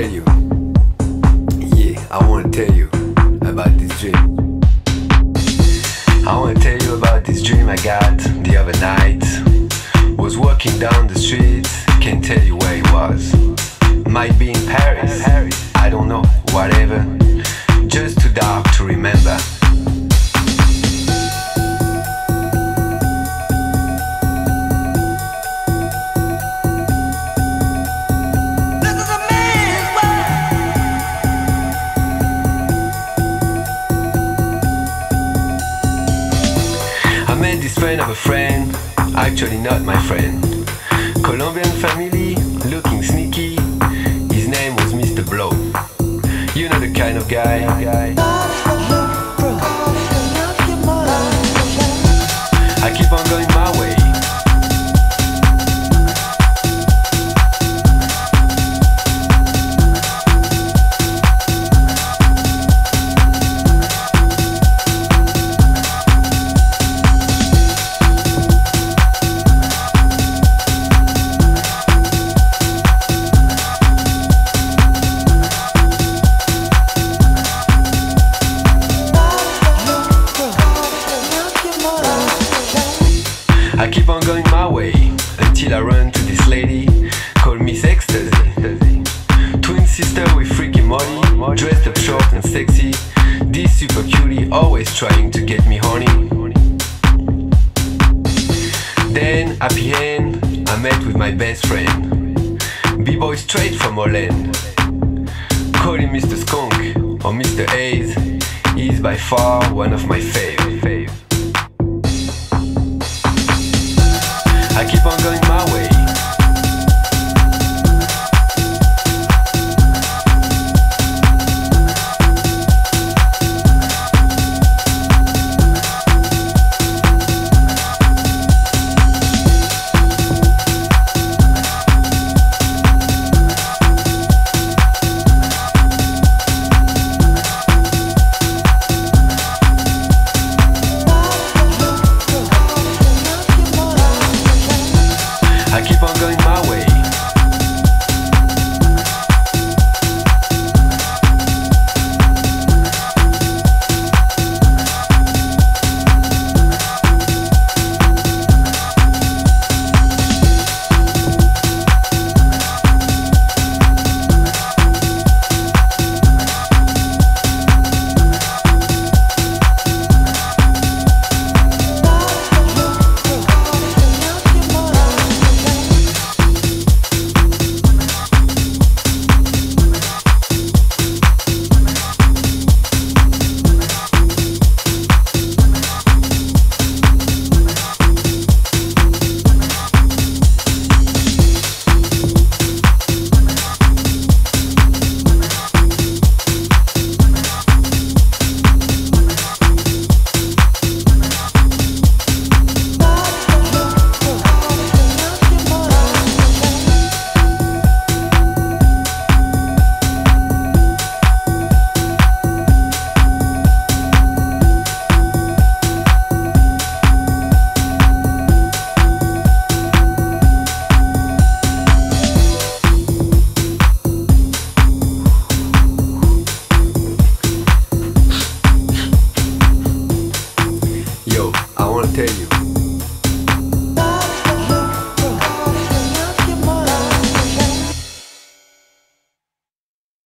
tell you, yeah, I wanna tell you about this dream. I wanna tell you about this dream I got the other night. Was walking down the street, can't tell you where it was. Might be in Paris, I don't know, whatever. Just too dark to remember. I met this friend of a friend, actually not my friend. Colombian family, looking sneaky. His name was Mr. Blow. You know the kind of guy. I keep on going my way. I keep on going my way until I run to this lady called Miss Ecstasy. Twin sister with freaky money, dressed up short and sexy. This super cutie always trying to get me horny. Then, happy end, I met with my best friend, B-boy straight from Holland. Call him Mr. Skunk or Mr. Hayes. He's by far one of my fave. I keep on going my way. I keep on going my way. Tell you.